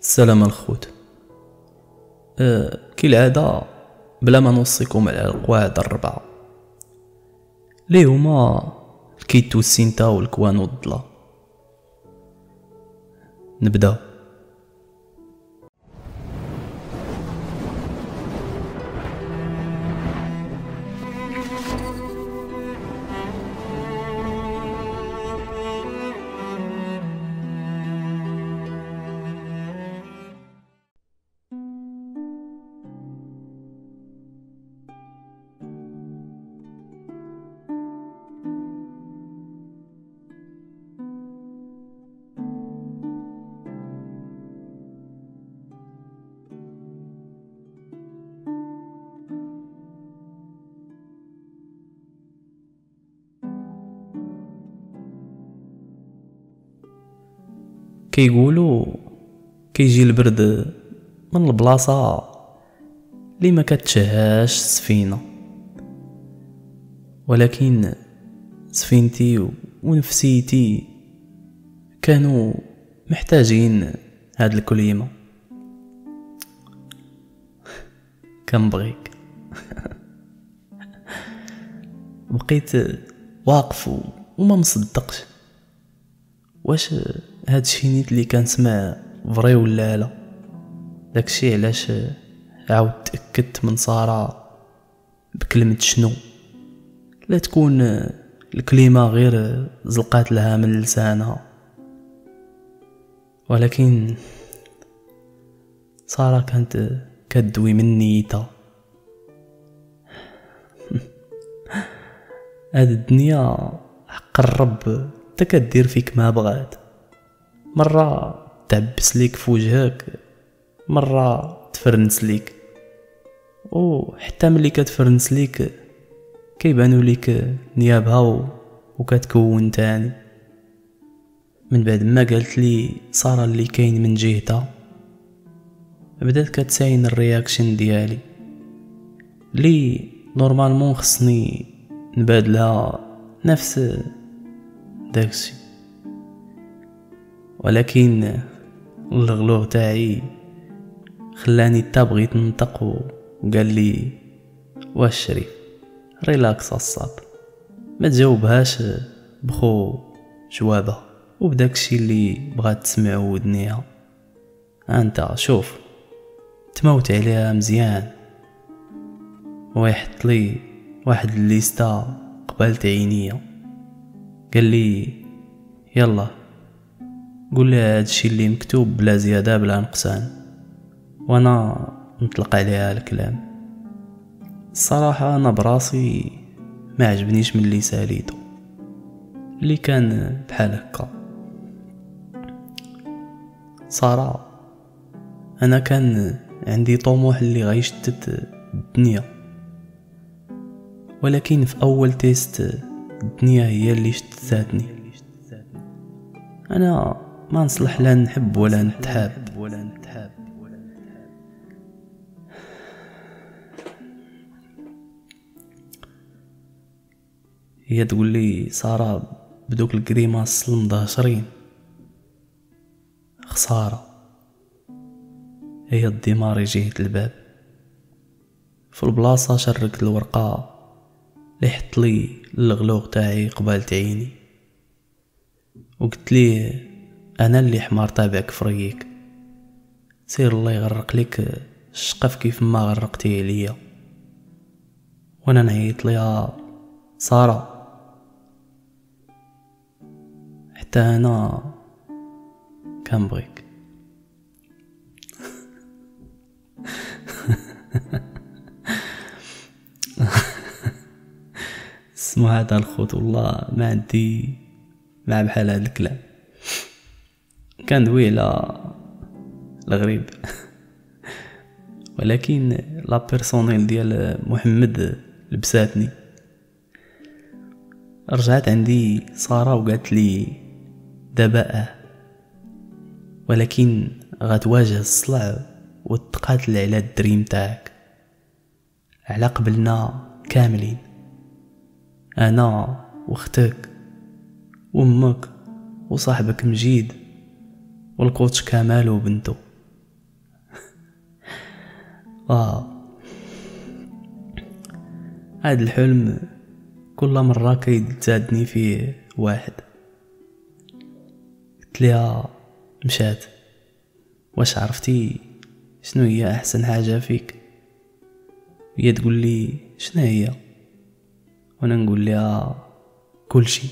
السلام الخوت. كالعادة بلا ما نوصيكم على القواعد الربعة لي هما الكيت والسينتا والكوان والضلا. نبدا. كيقولوا كيجي البرد من البلاصه اللي ما كتشهاش السفينه، ولكن سفينتي ونفسيتي كانوا محتاجين هاد الكلمه. كنبغيك. بقيت واقف وما مصدقش واش هاد الشي نيت اللي كنسمع فري ولا لا. داكشي علاش عاود تاكدت من ساره بكلمه شنو، لا تكون الكلمه غير زلقات لها من لسانها. ولكن ساره كانت كدوي من نيتها. هاد الدنيا حق الرب تا كدير فيك ما بغات، مرة تعبس ليك في وجهك، مرة تفرنس ليك، وحتى ملي كتفرنس ليك كيبانو ليك نيابها وكتكون تاني. من بعد ما قالت لي ساره اللي كاين من جهتها، بدات كتساين الرياكشن ديالي لي نورمالمون خصني نبادلها نفس داكشي، ولكن الغلوغ تاعي خلاني حتى بغيت ننطق وقال لي واش شريف ريلاكس الصاب، ما تجاوبهاش بخو جوابها وبداك الشيء اللي بغات تسمعو ودنيها. انت شوف تموت عليها مزيان. ويحط لي واحد الليستا قبالت عينيا، قال لي يلا قول لها هادشي اللي مكتوب بلا زياده بلا نقصان وانا نطلق عليها الكلام. الصراحه انا براسي ما عجبنيش من اللي ساليته اللي كان بحال هكا. ساره انا كان عندي طموح اللي غيشتت الدنيا، ولكن في اول تيست الدنيا هي اللي شتتني. انا ما نصلح لا نحب ولا نتحاب. هي تقول لي ساره بدوك الكريماس المدهشرين خساره. هي ديماري جهه الباب في البلاصه شركت الورقه اللي حط لي الغلوغ تاعي قبالت عيني وقلت ليه انا اللي حمار تابعك فريك، سير الله يغرق لك الشقف كيف ما غرقتي عليا. وانا نعيط ليها ساره. حتى انا كنبغيك. اسمو هذا الخوت والله ما عندي مع بحال هاد الكلام. كندوي على لغريب، ولكن لا بيرسونيل ديال محمد لبساتني. رجعت عندي ساره وقالت لي دابا ولكن غتواجه الصلع وتقاتل على الدريم تاعك على قبلنا كاملين، انا واختك وامك وصاحبك مجيد والكوتش كمال وبنته. هاد الحلم كل مرة كيتزادني فيه واحد. قلت ليها مشات، واش عرفتي شنو هي احسن حاجة فيك؟ هي تقول لي شنو هي، وانا نقول لها كل شيء.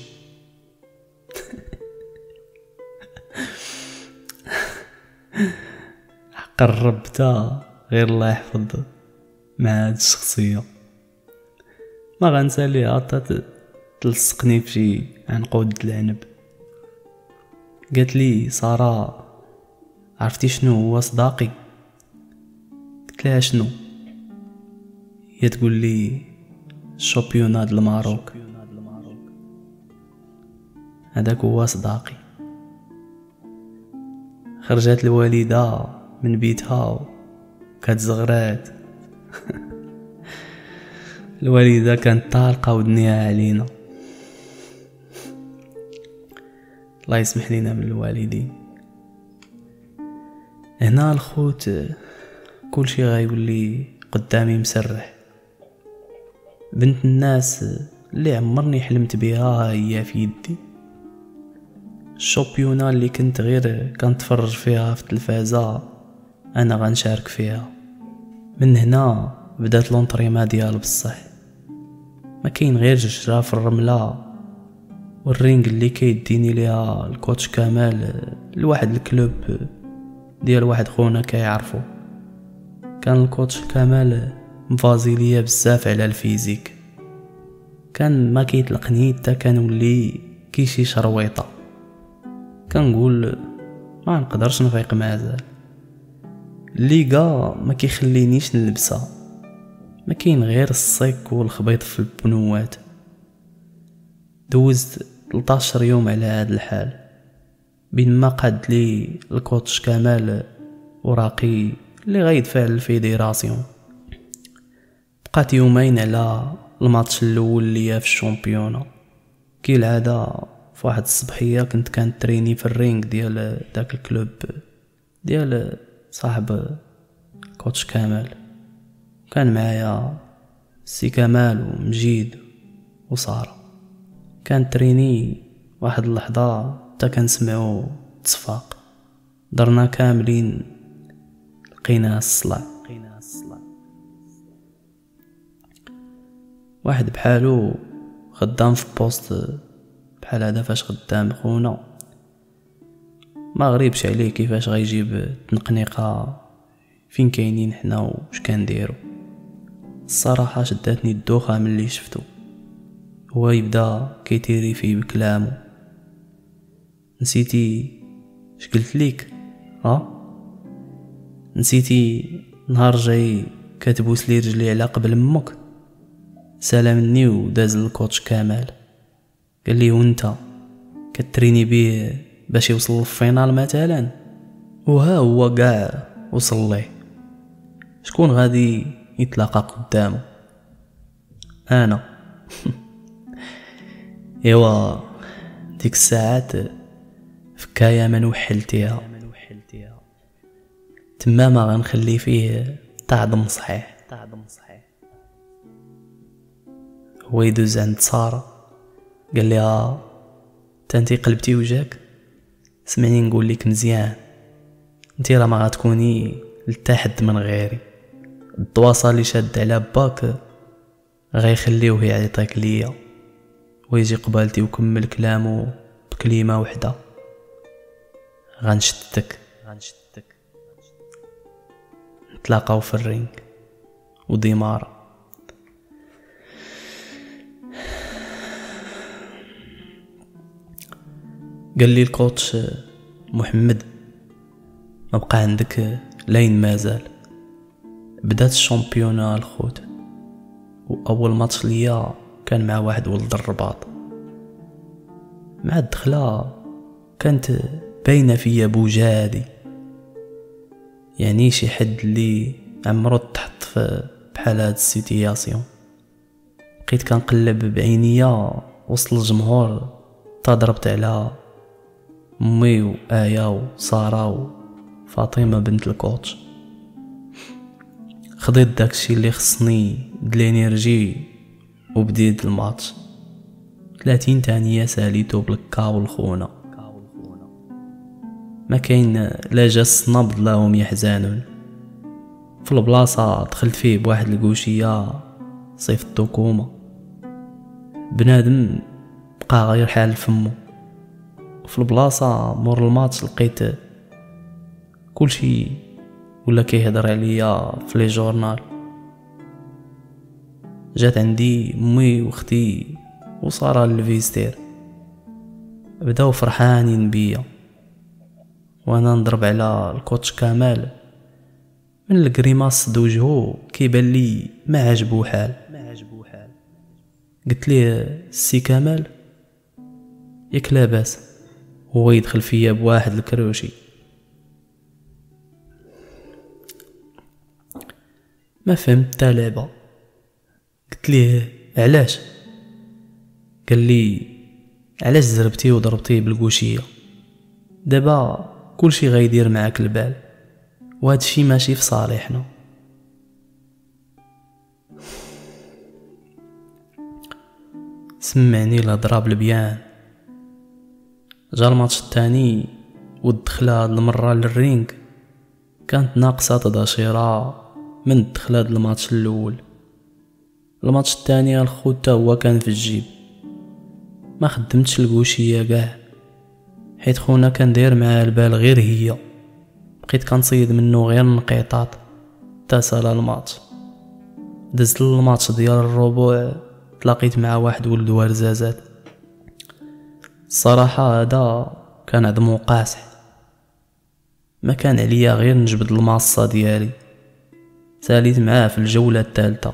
قربتها غير الله يحفظ مع هاد الشخصية، ما غنسى ليها حتى تلصقني فشي عنقود العنب. قالت لي سارة عرفتي شنو هو صداقي؟ قلت لها شنو؟ هي تقول لي الشامبيون ديال الماروك، هذاك هو صداقي. خرجت الوالدة من بيتها وكتزغرات. الوالدة كانت طالقة ودنيها علينا، الله يسمح لينا من الوالدين. هنا الخوت كل شي غايقول لي قدامي مسرح. بنت الناس اللي عمرني حلمت بها هي في يدي. الشامبيونة اللي كنت غير كنتفرج فيها في التلفازة انا غنشارك فيها. من هنا بدات لونطريما ديال بصح، ما كاين غير جرجرة في الرملة، والرينغ اللي كيديني ليها الكوتش كمال لواحد الكلوب ديال واحد خونا كيعرفو. كان الكوتش كمال مفازي ليا بزاف على الفيزيك، كان ما كيطلقني حتى كنولي كي شي شرويطه، كنقول ما نقدرش نفيق مازال. الليغا ما كيخلينيش نلبسها، ما كاين غير الصيك والخبيط في البنوات. دوزت 13 يوم على هذا الحال، بينما قاد لي الكوتش كمال وراقي اللي غيدفع للفيديراسيون. بقات يومين على الماتش الاول ليا في الشامبيونة. كالعاده في واحد الصبحيه كنت كنتريني في الرينغ ديال داك الكلوب ديال صاحب كوتش كمال، كان معايا سي كمال ومجيد وساره. كنتريني واحد اللحظه حتى كنسمعو تصفاق، درنا كاملين لقينا الصلع. واحد بحالو خدام في بوست بحال هذا، فاش خدام خونا ما غريبش عليه كيفاش غيجيب تنقنيقه فين كاينين حنا واش كنديرو. الصراحه شداتني الدوخه ملي شفتو، هو يبدا كيتيري فيه بكلامو. نسيتي اش قلت ليك؟ نسيتي نهار جاي كتبوس لي رجلي على قبل امك؟ سلامني وداز للكوتش كمال، قال لي وانت كتريني بيه باش يوصل للفينال مثلا؟ وها هو كاع وصل ليه، شكون غادي يتلاقى قدامه؟ انا. ايوا ديك الساعات فكايا ما نوحلتيها، تما ما غنخلي فيه تعظم صحيح. هو يدوز عند سارة قال ليها تانتي قلبتي وجهك؟ سمعني نقول لك مزيان، انتي راه ما غتكوني لتا حد من غيري، الدواسه اللي شاد على باك غيخليوه يعيطيك ليا. ويجي قبالتي وكمل كلامه بكلمه وحده، غنشدك. نتلاقاو في الرينغ وديمارة. قال لي الكوتش محمد ما بقى عندك لين مازال. بدات الشامبيونة الخوت، واول ماتش ليا كان مع واحد ولد الرباط. مع الدخله كانت باينه فيا بوجادي، يعني شي حد اللي عمرو تحط في بحال هاد السيتياسيون. بقيت كنقلب بعينيا وسط الجمهور، تضربت على امي وآيا وسارة وفاطمة بنت الكوتش. خديت داكشي اللي خصني دلينيرجي وبديت الماتش. 30 ثانيه ساليتو بالكا والخونه، ما كاين لا جس نبض لا هم يحزنون. في البلاصه دخلت فيه بواحد الكوشيه صيف الطكومه، بنادم بقى غير حال فمو. في البلاصه مور الماتش لقيت كلشي ولا كيهضر عليا في لي جورنال. جات عندي امي واختي وصارا للفيستير، بداو فرحانين بيا وانا نضرب على الكوتش كمال. من الكريماس دوجهو كيبان لي ما عجبو حال. قلت ليه السي كمال ياك لاباس، هو يدخل فيا بواحد الكروشي. ما فهمت تا لعبه. قلت ليه علاش؟ قال لي علاش زربتي وضربتيه بالكوشيه، دابا كلشي غيدير معاك البال وهادشي ماشي في صالحنا. سمعني الهضره بالبيان. جا الماتش الثاني والدخله هاد المره للرينغ كانت ناقصه تداشيره من الدخله هاد الماتش الاول. الماتش الثاني الخوت تا هو كان في الجيب، ما خدمتش الكوشيه كاع حيت خونا كان داير معاه البال غير هي، بقيت كنصيد منه غير النقيطات تا سالا الماتش. دزت للماتش ديال الربع تلاقيت مع واحد ولد ورزازات، الصراحه هذا كان عدمو قاصح. ما كان عليا غير نجبد الماصه ديالي. ساليت معاه في الجوله الثالثه.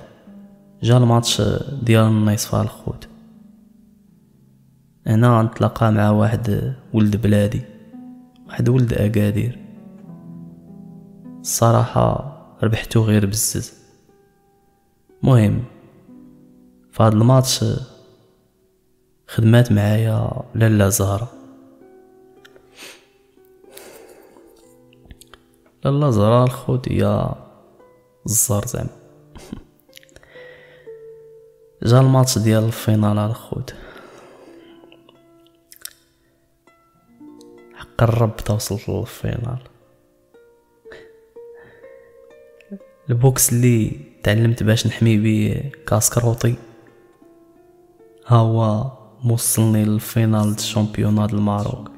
جا الماتش ديال النصف الخوت، انا نتلاقى مع واحد ولد بلادي، واحد ولد اكادير. الصراحه ربحتو غير بزز. مهم في هاد الماتش خدمات معايا لالا زهرة. لالا زهرة الخوت يا الزهر زعما. جا الماتش ديال الفينال الخوت، حق الرب توصلت للفينال. البوكس اللي تعلمت باش نحمي بيه كاس كروطي ها هو موصلني للفينال الشامبيونات الماروك.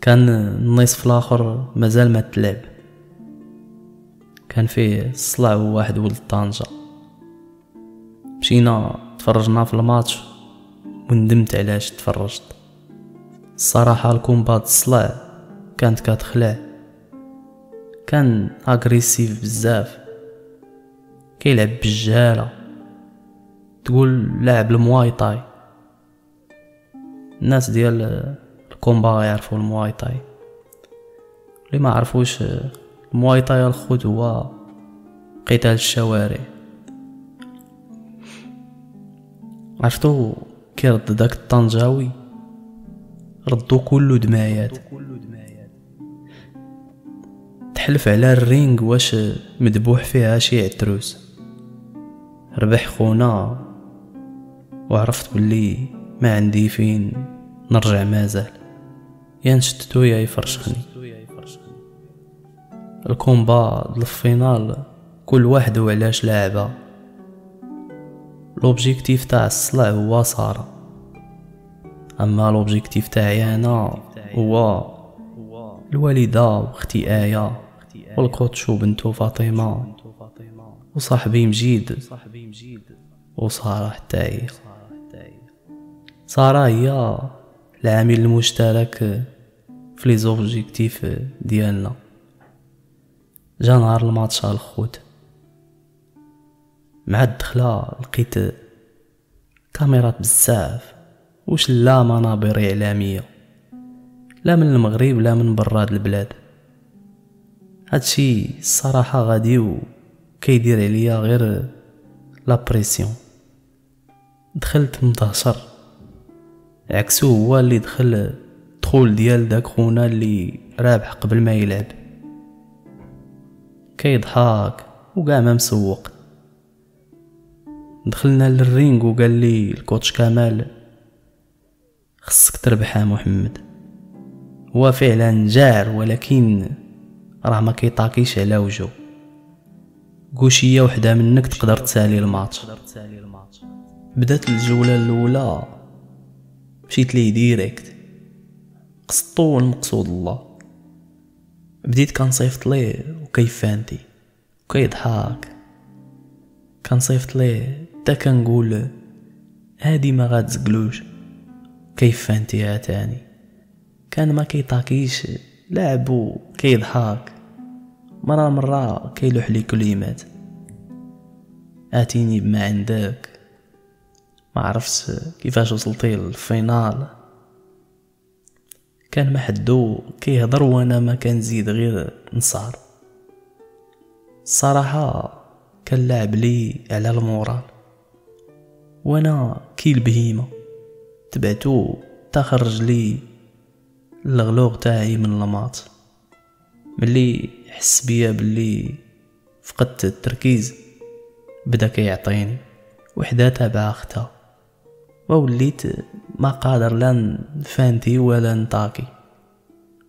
كان النصف الاخر مازال ما تلعب، كان فيه الصلع وواحد ولد طنجة. مشينا تفرجنا في الماتش وندمت علاش تفرجت. الصراحة الكومبا الصلع كانت كتخلع، كان اغريسيف بزاف، كيلعب بالجهالة، تقول لاعب المواي تاي. الناس ديال الكومبا يعرفوا المواي تاي، اللي ما عرفوش المواي تاي الخوت هو قتال الشوارع. عرفتو كيرد داك الطنجاوي ردو كلو دمايات. تحلف على الرينغ واش مدبوح فيها شي عتروس. ربح خونا وعرفت بلي ما عندي فين نرجع، مازال يا نشتتو يا يفرشخني. الكومبا للفينال كل واحد وعلاش لعبه. لوبجيكتيف تاع الصلع هو ساره، اما لوبجيكتيف تاعي انا هو الوالده واختي ايه والكوتش وبنتو فاطمه وصاحبي مجيد وساره. حتى هي ساره هي العامل المشترك في لي زوبجيكتيف ديالنا. جا نهار الماتش الخوت، مع الدخله لقيت كاميرات بزاف وش لا منابر اعلاميه، لا من المغرب لا من براد البلاد. هادشي الصراحه غادي كيدير عليا غير لابريسيون. دخلت مدهشر، عكسو هو اللي دخل دخول ديال داك خونا اللي رابح قبل ما يلعب. كيضحك وكاع ما مسوق. دخلنا للرينغ وقال لي الكوتش كمال خصك تربح يا محمد. هو فعلا جار ولكن راه ما كيطاكيش على وجهه. كوشيه وحده منك تقدر تسالي الماتش. بدات الجوله الاولى مشيت ليه ديريكت قصطو المقصود الله. بديت كنصيفط ليه وكيفانتي وكيضحك، كنصيفط ليه حتى كنقول هادي ما غاتزقلوش كيفانتيها تاني. كان ما كيطاكيش لعبو كيضحك، مرة كيلوح لي كلمات اتيني بما عندك. ما عرفتش كيفاش وصلتي للفينال، كان ما حدو كيهضر وانا ما كنزيد غير نصار. الصراحه كان لعب لي على المورال وانا كي البهيمه تبعتو تخرج لي الغلوغ تاعي من الماط. ملي حس بيا بلي فقدت التركيز بدا كيعطيني وحده تابعه اختها، ووليت ما قادر لا نفانتي ولا نطاكي.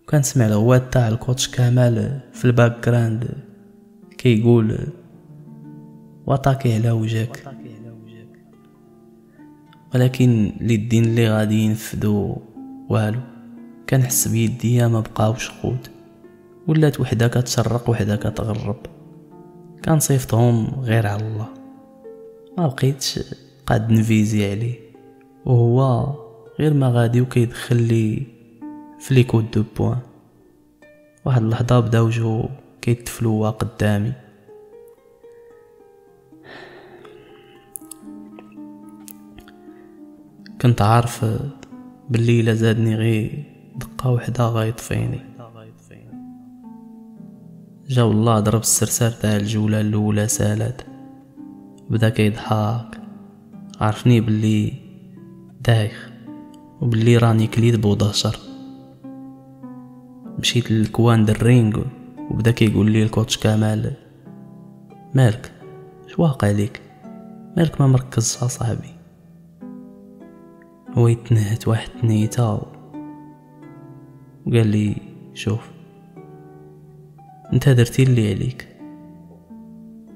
وكنسمع الغوات تاع الكوتش كمال في الباك جراوند كيقول وطاكي على وجهك، ولكن اليدين اللي غادي ينفذوا والو. كنحس بيديا ما بقاوش قود، ولات وحده كتشرق وحده كتغرب، كنصيفطهم غير على الله. ما بقيتش قاد نفيزي عليه وهو غير ما غادي وكيدخل لي في لي كود دو بوين. واحد اللحظه بدا وجهو كيتفلوا قدامي. كنت عارف باللي الا زادني غير دقه وحده غيطفيني. جا والله ضرب السرسار تاع الجوله الاولى سالات، بدا كيضحك عرفني باللي دايخ وباللي راني كليت بودهشر. مشيت للكوان ديال الرينغ وبدا كيقول لي الكوتش كمال مالك شو واقع ليك، مالك ما مركزش اصاحبي. هو يتنهت واحد تنيته وقال لي شوف انت درتي اللي عليك،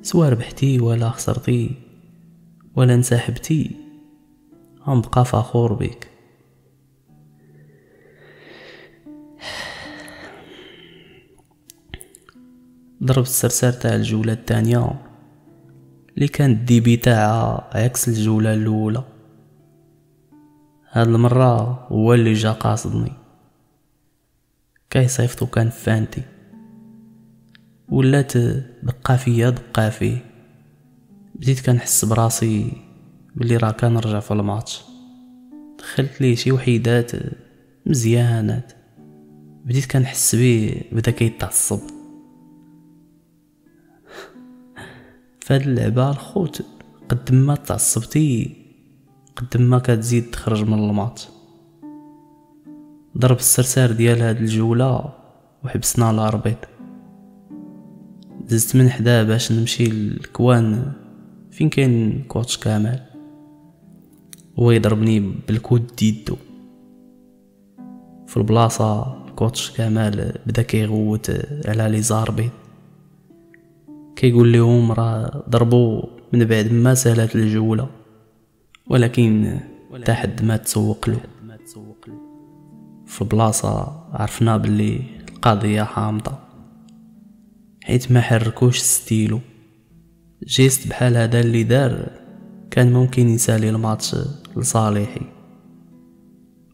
سوا ربحتي ولا خسرتي ولا انسحبتي غنبقى فخور بك. ضربت السرسار تاع الجوله الثانيه اللي كانت الديبي تاعها عكس الجوله الاولى. هاد المره هو اللي جا قاصدني كيصيفطو كان فانتي، ولات دقه فيا دقه فيه. بديت كنحس براسي بلي راه كنرجع في الماتش. دخلت ليه شي وحيدات مزيانات، بديت كنحس بيه بدا كيتعصب. فهاد اللعبه الخوت قد ما تعصبتي قد ما كتزيد تخرج من الماتش. ضرب السرسار ديال هاد الجوله وحبسنا الاربيط. دزت من حدا باش نمشي للكوان فين كاين كوتش كمال، هو يضربني بالكود ديدو في البلاصه. كوتش كمال بدا كيغوت على لي زاربي كيقول لهم راه ضربوا من بعد ما سالات الجوله، ولكن حتى حد ما تسوق له. في البلاصه عرفنا بلي القضيه حامضه حيت ما حركوش ستيلو. جيست بحال هذا اللي دار كان ممكن يسالي الماتش لصالحي،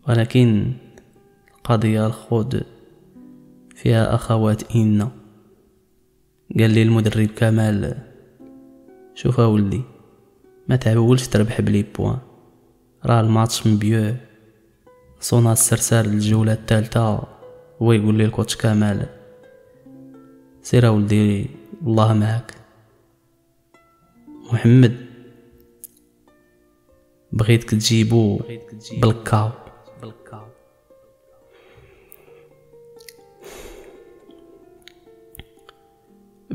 ولكن القضية الخود فيها أخوات. إنا قال لي المدرب كمال شوف أولدي ما تعولش تربح بلي بوان، راه الماتش مبيو. صونا السرسار للجولة الثالثة هو يقول لي الكوتش كمال سير أولدي الله معاك. محمد بغيتك تجيبو بالكاو.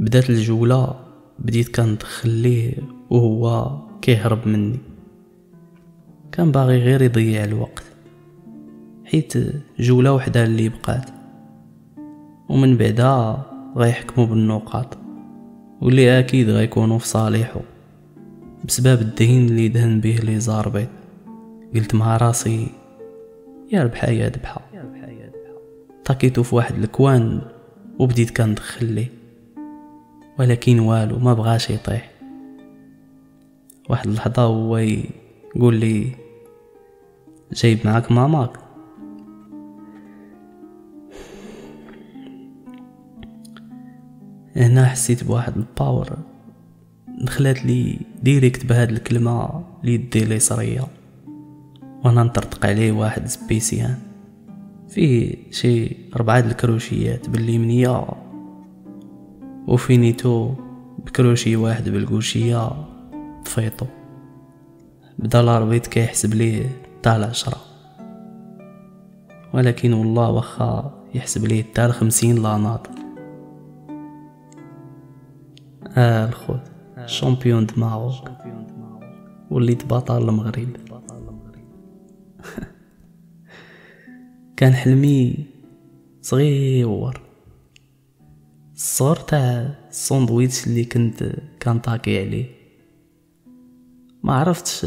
بدات الجولة، بديت كندخل ليه وهو كيهرب مني، كان باغي غير يضيع الوقت حيت جولة وحدة اللي بقات ومن بعدها غيحكموا بالنقاط واللي اكيد غيكونوا في صالحه بسبب الدين اللي دهن به لي زاربيط. قلت مع راسي يا ربحا يا ذبحا. طاكيتو في واحد الكوان وبديت كندخل ليه، ولكن والو ما بغاش يطيح. واحد اللحظه هو يقول لي جايب معاك ماماك، هنا حسيت بواحد الباور دخلت لي ديريكت بهاد الكلمه اللي يدي لي صريه وانا نطرطق عليه واحد سبيسيان فيه شي 4 الكروشيات باليمنيه وفينيتو بكروشي واحد بالكوشيه طفيتو. بدا الاربيط كيحسب ليه تاع 10، ولكن والله واخا يحسب ليه تاع 50 لا ناط. الخوت شامبيون دماغك وليت بطل المغرب. كان حلمي صغير الصغر تاع الساندويتش اللي كان طاكي عليه، ما عرفتش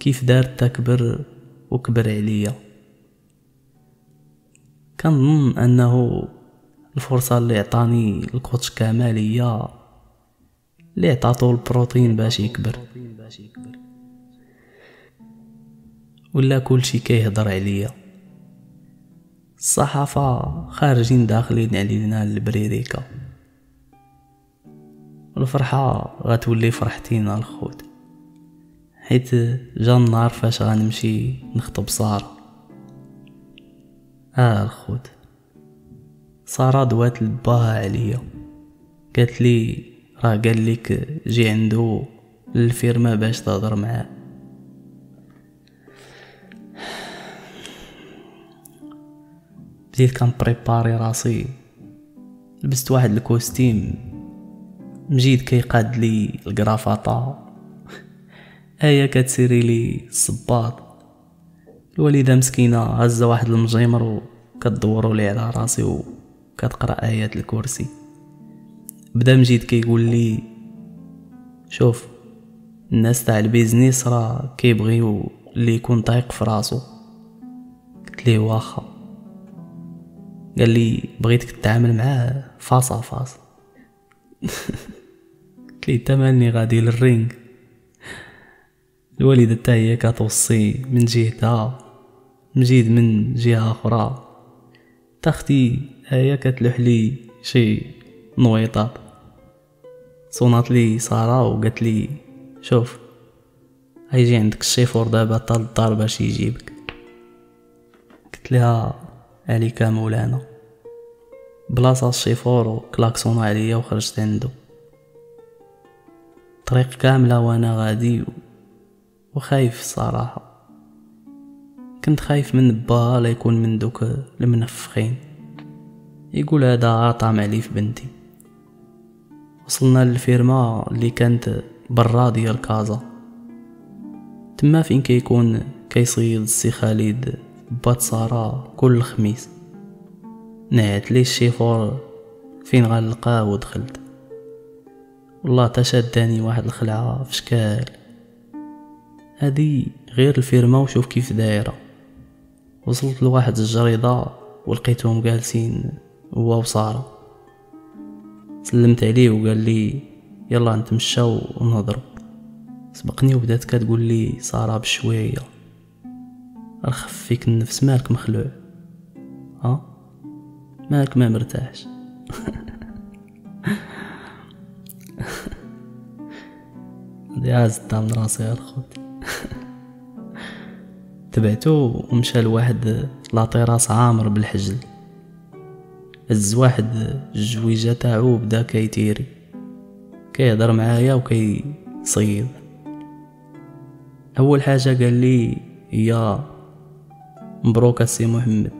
كيف دارت تكبر وكبر عليا. كنظن انه الفرصه اللي عطاني الكوتش كمال هي اللي عطاتو البروتين باش يكبر، ولا كلشي كيهضر عليا. الصحافه خارجين داخلين علينا البريريكا، والفرحه غتولي فرحتين الخوت حيت جا النهار فاش غنمشي نخطب ساره. الخوت ساره دوات لباها عليا قالت لي راه قال لك جي عنده للفيرما باش تهضر معاه. بديت كنبريباري راسي، لبست واحد الكوستيم مجيد كيقاد لي الكرافطه، ايا كتسيري لي الصباط، الوالده مسكينه هزه واحد المجمر وكدوروا لي على راسي وكتقرا ايات الكرسي. بدا مجيد كيقول لي شوف الناس تاع البيزنيس راه كيبغيو اللي يكون طايق في راسو. قلت ليه واخا. قال لي بغيتك تتعامل معاه فاصا فاص. قلت ليه تماني غادي للرينغ. الوالده حتى هي كتوصي من جهتها، مجيد من جهه اخرى، تختي هي كتلوح لي شي نويطات. صونات لي ساره وقالت لي شوف هيجي عندك الشيفور دابا حتى للدار باش يجيبك. قلت لها عليك مولانا. بلاصه الشيفور وكلاكسون عليا وخرجت عنده. طريق كامله وانا غادي وخايف الصراحه، كنت خايف من با لا يكون من دوك المنفخين يقول هذا طعم عليه في بنتي. وصلنا للفيرما اللي كانت برا ديال كازا، تما فين كيكون كيصيد السي خالد بات ساره كل خميس. نعت لي الشيفور فين غنلقاه ودخلت، والله تشداني واحد الخلعه في شكال. هذه غير الفيرما وشوف كيف دايره. وصلت لواحد الجريده ولقيتهم جالسين هو وساره، سلمت عليه وقال لي يلا نتمشاو ونهضروا. سبقني وبدات كتقول لي ساره بشويه رخف فيك النفس، مالك مخلوع؟ ها مالك ما مرتاحش؟ دازت من راسي الخوت. تبعتو ومشى لواحد لاطيراس عامر بالحجل، هز واحد الجويجه تاعو بدا كيتيري كيهضر معايا وكيصيد. اول حاجه قال لي هي مبروك السي محمد.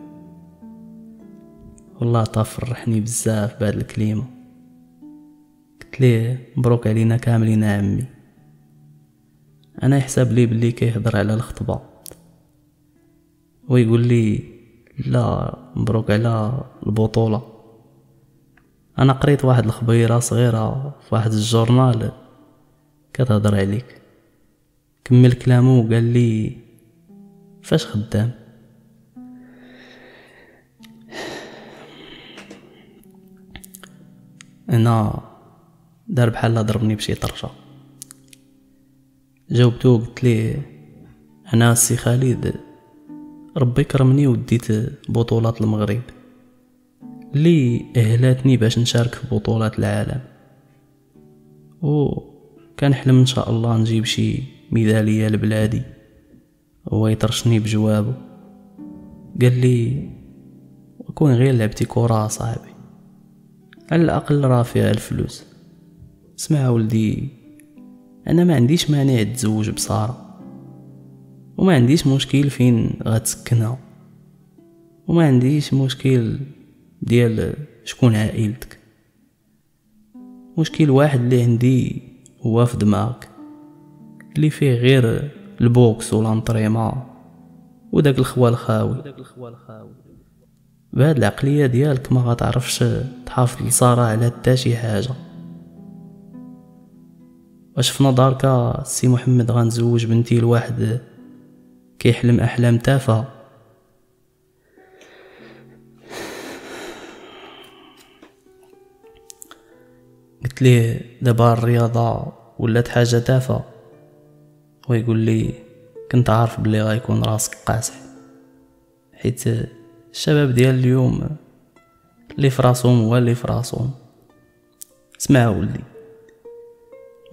والله طفرحني بزاف بهاد الكلمه. قلتليه مبروك علينا كاملين عمي. انا يحسب لي بلي كيهضر على الخطبه ويقول لي لا مبروك على البطوله. انا قريت واحد الخبيره صغيره في واحد الجورنال كتهضر عليك. كمل كلامه وقال لي فاش خدام. انا دار بحال ضربني بشي طرشه. جاوبته قلت ليه انا السي خالد ربي كرمني وديت بطولات المغرب اللي اهلاتني باش نشارك في بطولات العالم، و كنحلم ان شاء الله نجيب شي ميداليه لبلادي. هو يطرشني بجوابه قال لي كون غير لعبتي كره صاحبي على الاقل راه فيها الفلوس. اسمع ولدي انا ما عنديش مانع تزوج بساره وما عنديش مشكل فين غتسكنها وما عنديش مشكل ديال شكون عائلتك. مشكل واحد اللي عندي هو في دماغك اللي فيه غير البوكس والانطريما وداك الخوا الخاوي. بهاد العقليه ديالك ما غتعرفش تحافظ لساره على حتى شي حاجه. واش في نظرك السي محمد غنزوج بنتي لواحد كيحلم احلام تافهه؟ قلت ليه دابا الرياضه ولات حاجه تافهه. ويقول لي كنت عارف بلي غيكون راسك قاصح حيت الشباب ديال اليوم اللي فراسهم هو اللي فراسهم. اسمع ولدي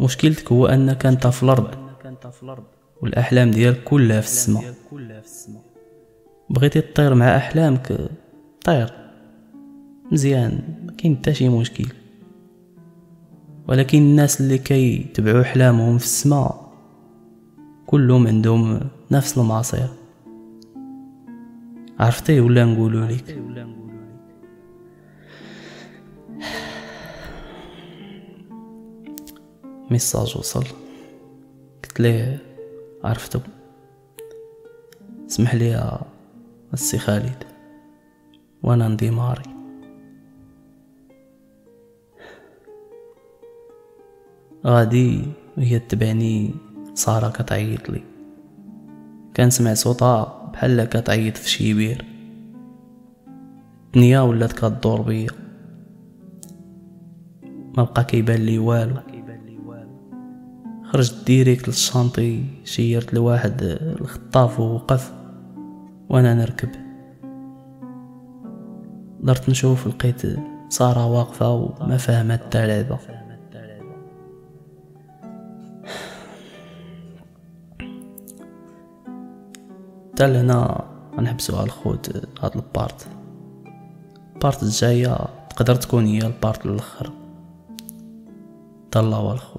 مشكلتك هو انك انت في الارض والاحلام ديالك كلها في السماء. بغيتي تطير مع احلامك طير مزيان ما كاين حتى شي مشكل، ولكن الناس اللي كيتبعوا احلامهم في السماء كلهم عندهم نفس المعصير. عرفتي ولا نقولوا لك؟ ميساج وصل قلت ليه عرفتو. اسمح لي يا السي خالد وانا اندماري. غادي وهي تبعني ساره كتعيط لي، كنسمع صوتها بحال كتعيط في شي بير. الدنيا ولات كدور بيا ما بقى كيبان لي والو. خرجت ديريكت للشانطي شيرت لواحد الخطاف ووقف وانا نركب. درت نشوف لقيت ساره واقفه وما فهمت حتى لعبه. حتى لهنا غنحبسو على الخوت. هاد البارت الجايه تقدر تكون هي البارت الاخر. تهلاو الخوت.